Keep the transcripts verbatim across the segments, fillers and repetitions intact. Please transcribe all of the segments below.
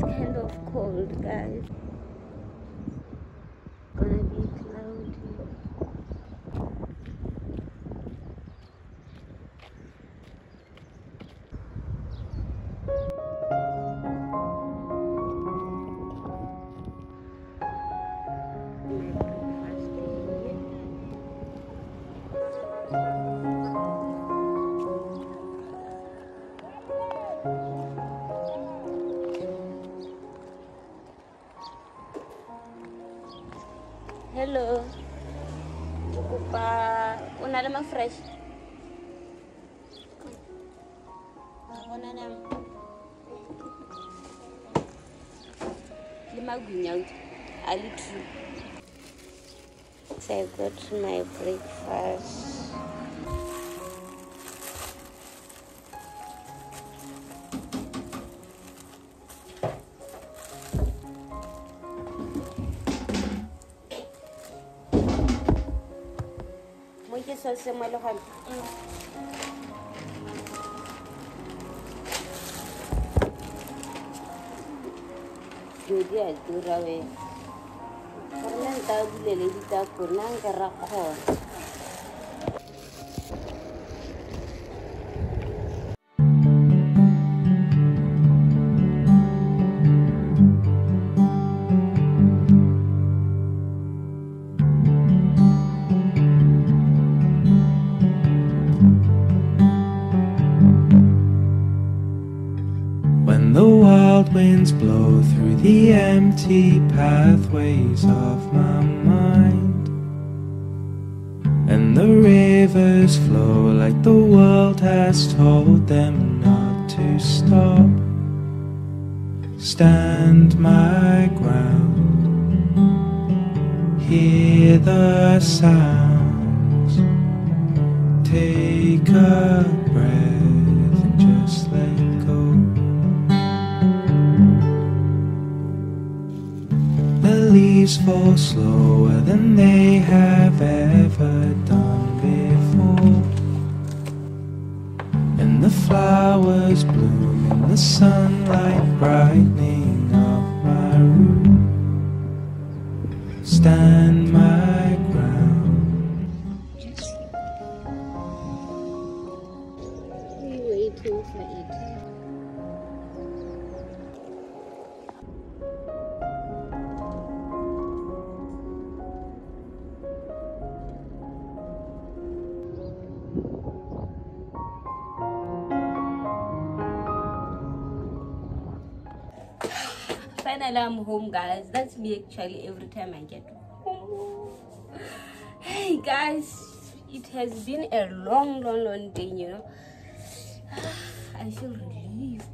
It's kind of cold, guys. It's gonna be cloudy. Hello. Kukupa unalima fresh. Unanam. Lima gunyau. Alitu. So I got my breakfast. So se mo lo han. Jodi a durawe. Karena tahu dilele di takunan gerak hor. Winds blow through the empty pathways of my mind, and the rivers flow like the world has told them not to stop. Stand my ground, hear the sounds, take a breath and just let go. Leaves fall slower than they have ever done before, and the flowers bloom in the sunlight brightening up my room. Stand my ground. We waiting for it. Finally, I'm home, guys. That's me actually every time I get home. Hey guys, it has been a long long long day, you know. I feel relieved.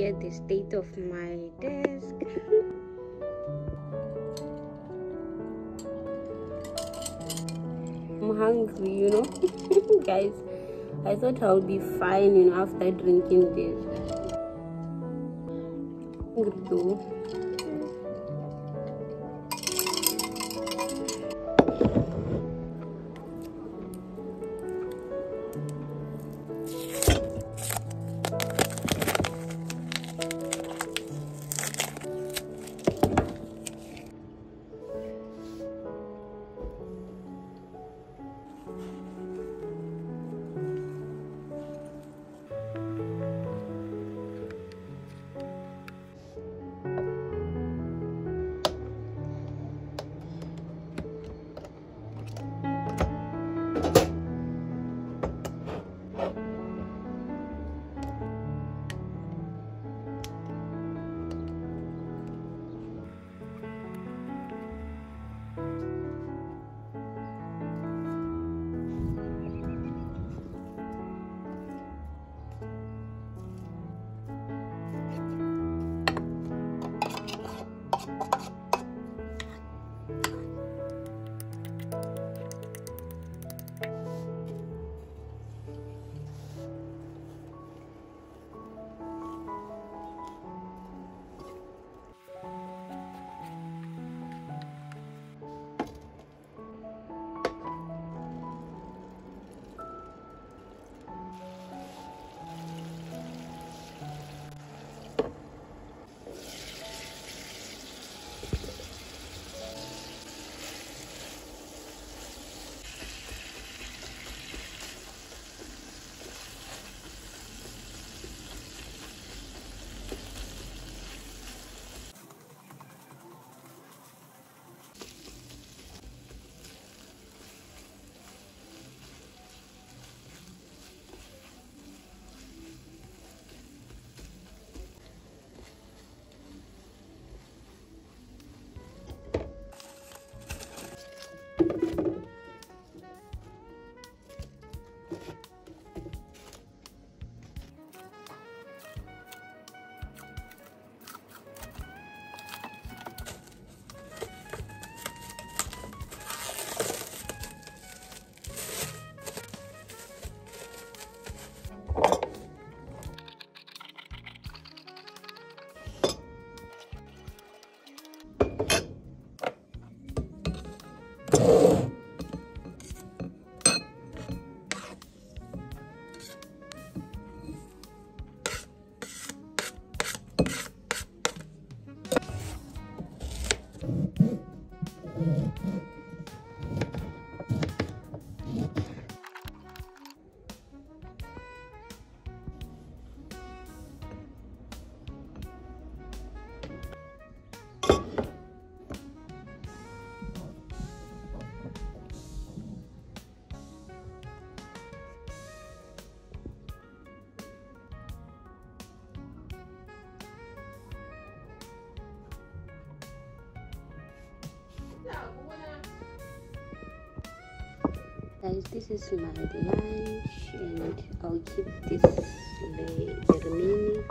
Get the state of my desk. I'm hungry, you know. Guys, I thought I'll be fine, you know, after drinking this. Hungry too. guys, this is my lunch and I'll keep this the remaining.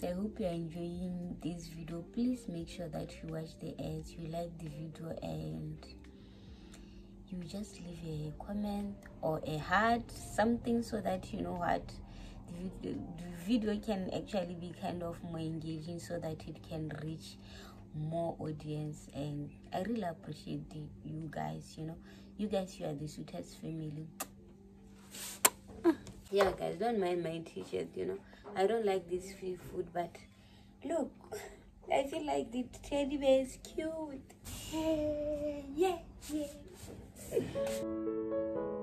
guys, I hope you're enjoying this video. Please make sure that you watch the end, you like the video, and you just leave a comment or a heart, something, so that you know what the video, the video can actually be kind of more engaging, so that it can reach more audience. And I really appreciate the, you guys, you know, you guys, you are the sweetest family. Yeah guys, don't mind my t-shirt, you know, I don't like this free food, but look, I feel like the teddy bear is cute. Yeah, yeah, yeah.